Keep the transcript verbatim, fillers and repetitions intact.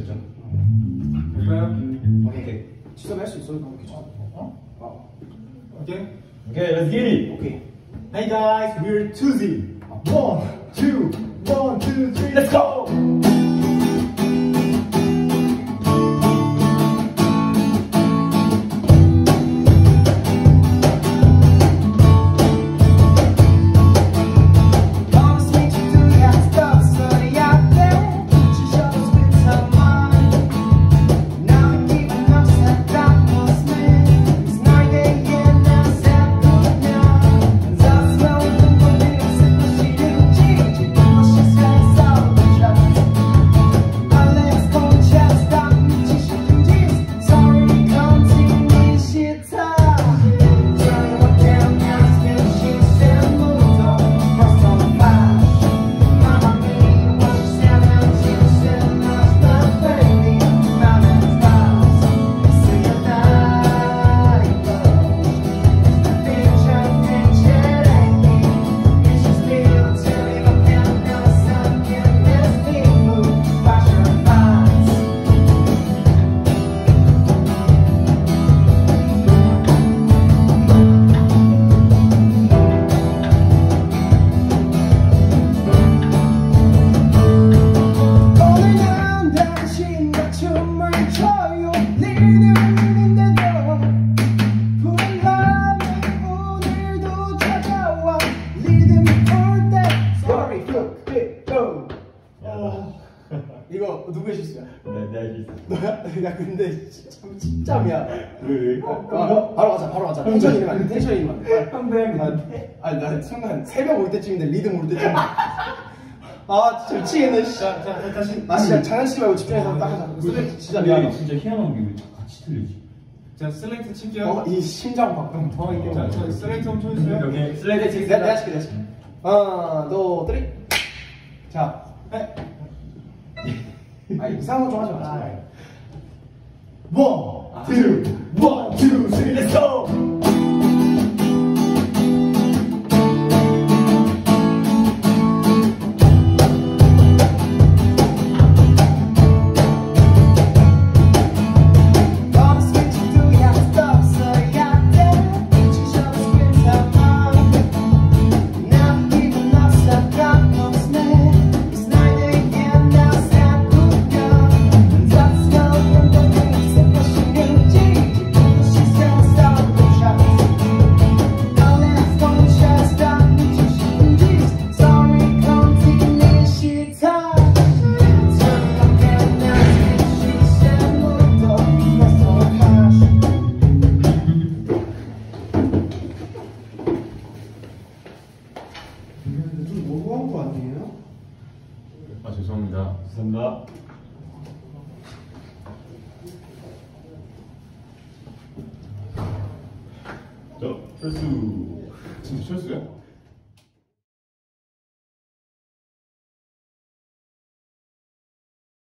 되죠. 그럴까요? 오케이, 오케이. 지점할 수 있어요? 그럼 괜찮아. 어? 어. 오케이? 오케이, let's get it. 오케이. Hey guys, we're two Z. One, two, one, two, three, let's go! 이거 누구 해주셨어요? 내가 해주셨어. 너야? 야 근데 참 진짜미야. 왜? 바로 가자 바로 가자. 텐션이만 텐션이만. 근데 아니 나 순간 새벽 올 때쯤인데 리듬 올 때쯤. 아 진짜 미치겠네. 자 다시 다시 장난치지 말고 집중해서 딱 하자. 슬레이트 진짜 미안해. 진짜 희한한 게 왜 같이 틀리지? 자 슬레이트 칠게요. 이 심장 박동 더 이게. 자 슬레이트 한번 쳐주세요. 여기 슬레이트 칠게. 내가 칠게 내가 칠게. 하나 둘 셋. 자. 아 이상한 거 좀 하지 마세요. 원, 투, 원, 투, 쓰리, let's go! 아 죄송합니다. 죄송합니다. 저 철수. 진짜 철수야?